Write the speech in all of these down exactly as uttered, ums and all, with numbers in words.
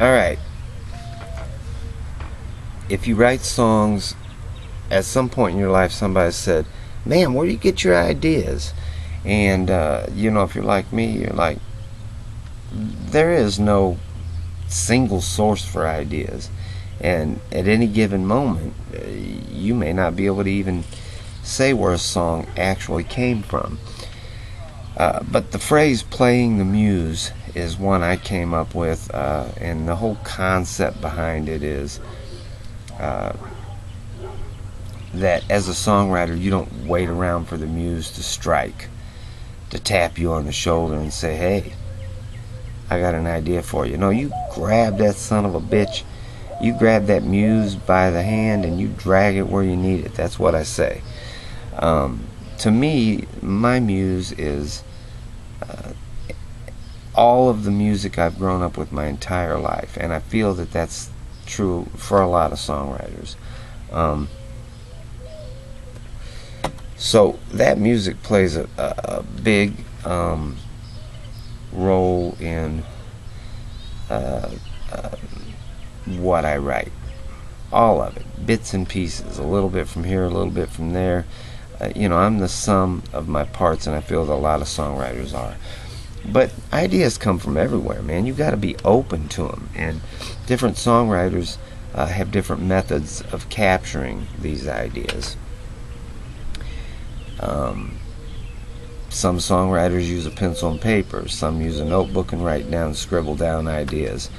Alright. If you write songs, at some point in your life somebody said, man, where do you get your ideas? And uh, you know, if you're like me, you're like, there is no single source for ideas, and at any given moment uh, you may not be able to even say where a song actually came from. Uh, but the phrase "playing the muse" is one I came up with, uh, and the whole concept behind it is uh, that as a songwriter you don't wait around for the muse to strike, to tap you on the shoulder and say, hey, I got an idea for you. No, you grab that son of a bitch, you grab that muse by the hand and you drag it where you need it. That's what I say. Um, to me, my muse is uh, all of the music I've grown up with my entire life, and I feel that that's true for a lot of songwriters. Um, so that music plays a, a, a big um, role in uh, uh, what I write. All of it, bits and pieces, a little bit from here, a little bit from there. Uh, you know, I'm the sum of my parts, and I feel that a lot of songwriters are. But ideas come from everywhere, man. You got to be open to them, and different songwriters uh, have different methods of capturing these ideas. Um, Some songwriters use a pencil and paper. Some use a notebook and write down, scribble down ideas.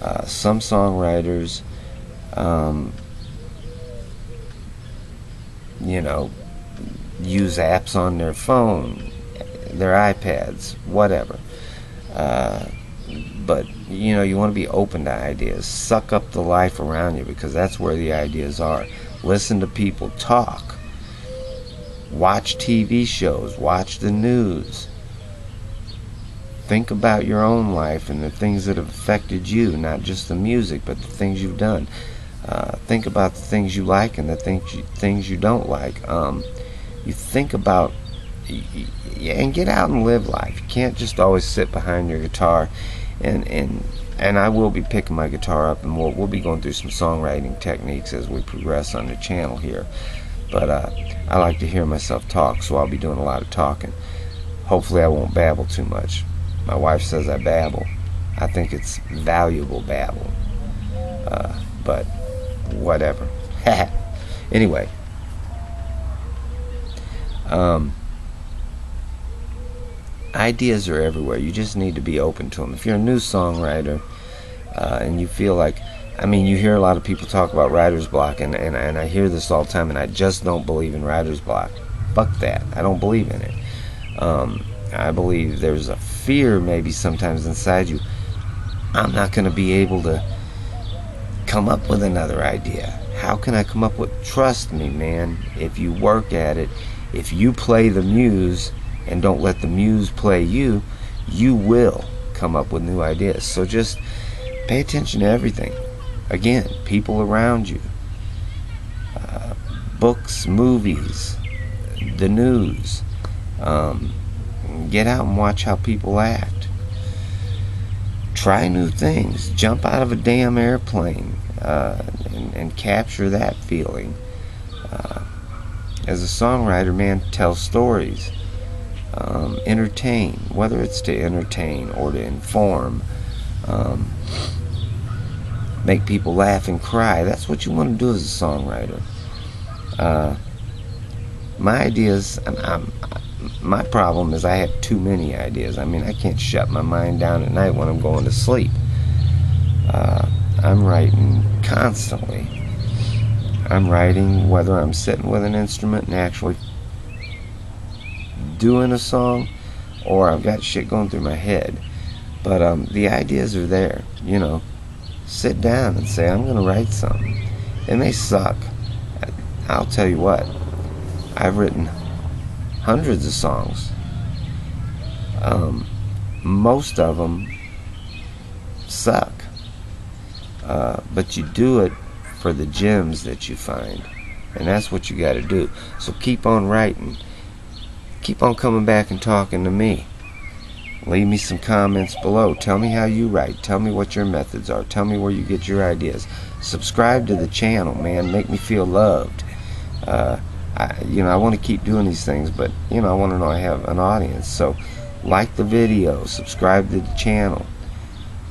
Uh, some songwriters, um, you know, use apps on their phone, their iPads, whatever. Uh, but, you know, you want to be open to ideas. Suck up the life around you, because that's where the ideas are. Listen to people talk. Watch T V shows, watch the news. Think about your own life and the things that have affected you, not just the music, but the things you've done. Uh, think about the things you like and the things you, things you don't like. Um, you think about, and get out and live life. You can't just always sit behind your guitar. And, and, and I will be picking my guitar up, and we'll, we'll be going through some songwriting techniques as we progress on the channel here. But uh, I like to hear myself talk, so I'll be doing a lot of talking. Hopefully I won't babble too much. My wife says I babble. I think it's valuable babble. Uh, but whatever. Anyway. Um, ideas are everywhere. You just need to be open to them. If you're a new songwriter uh, and you feel like, I mean, you hear a lot of people talk about writer's block, and, and, and I hear this all the time, and I just don't believe in writer's block. Fuck that. I don't believe in it. Um, I believe there's a fear maybe sometimes inside you. I'm not going to be able to come up with another idea. How can I come up with? Trust me, man, if you work at it, if you play the muse and don't let the muse play you, you will come up with new ideas. So just pay attention to everything. Again, people around you, uh, books, movies, the news. Um, get out and watch how people act. Try new things. Jump out of a damn airplane uh, and, and capture that feeling. Uh, as a songwriter, man, tell stories. Um, entertain, whether it's to entertain or to inform. Um, Make people laugh and cry. That's what you want to do as a songwriter. Uh, my ideas, I'm, I'm, my problem is I have too many ideas. I mean, I can't shut my mind down at night when I'm going to sleep. Uh, I'm writing constantly. I'm writing whether I'm sitting with an instrument and actually doing a song, or I've got shit going through my head. But um, the ideas are there, you know. Sit down and say, I'm going to write something. It may suck. I'll tell you what, I've written hundreds of songs. Um, most of them suck. Uh, but you do it for the gems that you find. And that's what you got to do. So keep on writing. Keep on coming back and talking to me. Leave me some comments below. Tell me how you write. Tell me what your methods are. Tell me where you get your ideas. Subscribe to the channel, man. Make me feel loved. Uh, I, you know, I want to keep doing these things, but, you know, I want to know I have an audience. So, like the video. Subscribe to the channel.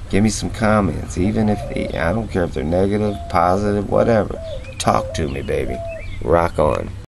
Give me some comments. Even if, I don't care if they're negative, positive, whatever. Talk to me, baby. Rock on.